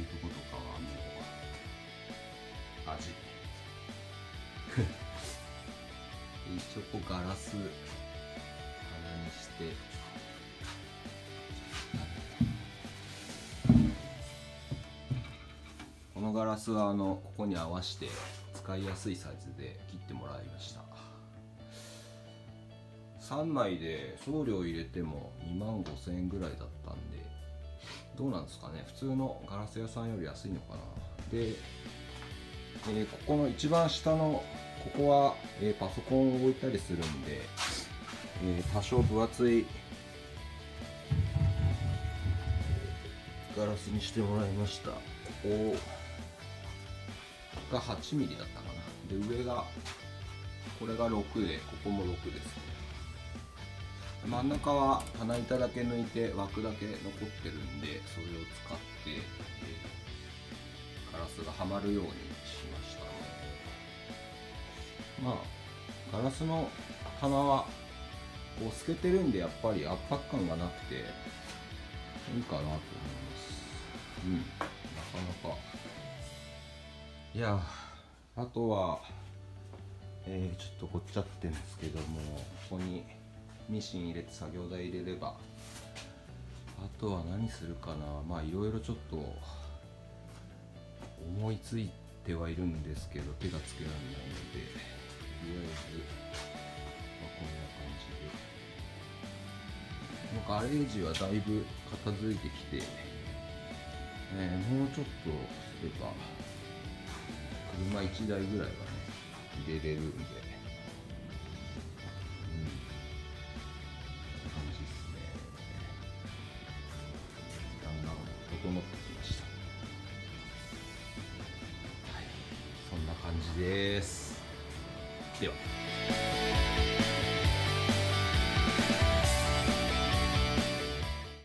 ないとことかはもう味一応こうガラス棚にしてこのガラスはここに合わせて使いやすいサイズで切ってもらいました。3枚で送料入れても25,000円ぐらいだったんで、どうなんですかね、普通のガラス屋さんより安いのかな。で、ここの一番下のここは、パソコンを置いたりするんで、多少分厚いガラスにしてもらいました。ここが 8mm だったかな。で、上がこれが6で、ここも6ですね。真ん中は棚板だけ抜いて枠だけ残ってるんで、それを使って、ガラスがはまるようにしました。まあガラスの棚はこう透けてるんで、やっぱり圧迫感がなくていいかなと思います。うん、なかなか。いや、あとは、ちょっとこっちゃってるんですけども、ここにミシン入れて作業台入れれば、あとは何するかな。まあいろいろちょっと思いついてはいるんですけど、手がつけられないので、とりあえず、まあ、こんな感じで。ガレージはだいぶ片付いてきて、もうちょっとすれば車1台ぐらいはね入れれるんで。整ってきました。はい、そんな感じです。では。